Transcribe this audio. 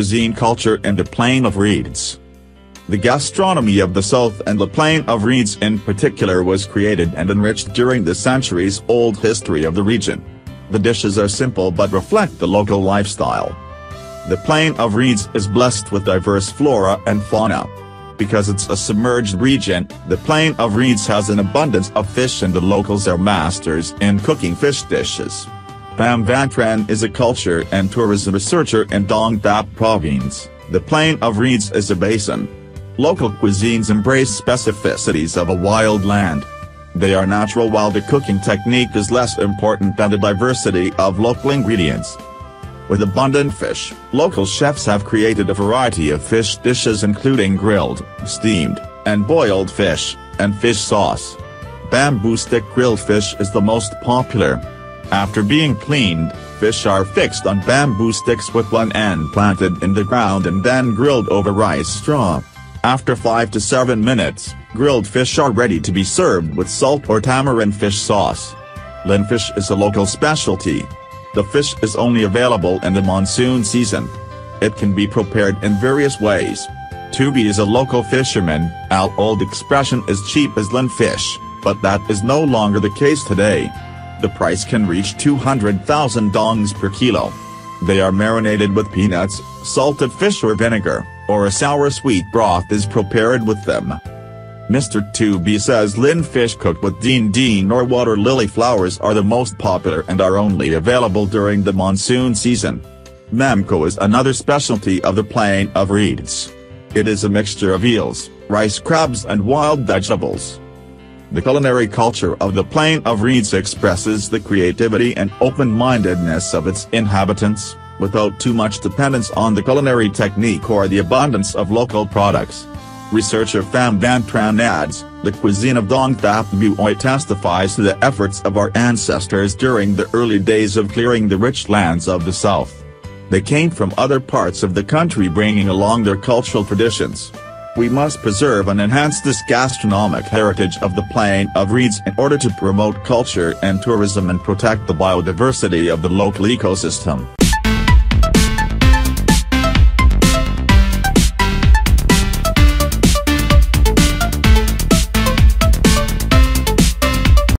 cuisine culture in the Plain of Reeds. The gastronomy of the South and the Plain of Reeds in particular was created and enriched during the centuries-old history of the region. The dishes are simple but reflect the local lifestyle. The Plain of Reeds is blessed with diverse flora and fauna. Because it's a submerged region, the Plain of Reeds has an abundance of fish and the locals are masters in cooking fish dishes. Pham Van Tran is a culture and tourism researcher in Dong Thap Province. The Plain of Reeds is a basin. Local cuisines embrace specificities of a wild land. They are natural while the cooking technique is less important than the diversity of local ingredients. With abundant fish, local chefs have created a variety of fish dishes including grilled, steamed, and boiled fish, and fish sauce. Bamboo stick grilled fish is the most popular. After being cleaned, fish are fixed on bamboo sticks with one end planted in the ground and then grilled over rice straw. After 5 to 7 minutes, grilled fish are ready to be served with salt or tamarind fish sauce. Linh fish is a local specialty. The fish is only available in the monsoon season. It can be prepared in various ways. Tu Be is a local fisherman. Our old expression is cheap as Linh fish, but that is no longer the case today. The price can reach 200,000 dongs per kilo. They are marinated with peanuts, salted fish or vinegar, or a sour sweet broth is prepared with them. Mr. Tu Be says Linh fish cooked with Dien Dien or water lily flowers are the most popular and are only available during the monsoon season. Mam kho is another specialty of the Plain of Reeds. It is a mixture of eels, rice crabs and wild vegetables. The culinary culture of the Plain of Reeds expresses the creativity and open-mindedness of its inhabitants, without too much dependence on the culinary technique or the abundance of local products. Researcher Pham Van Tran adds, the cuisine of Dong Thap Muoi testifies to the efforts of our ancestors during the early days of clearing the rich lands of the South. They came from other parts of the country bringing along their cultural traditions. We must preserve and enhance this gastronomic heritage of the Plain of Reeds in order to promote culture and tourism and protect the biodiversity of the local ecosystem.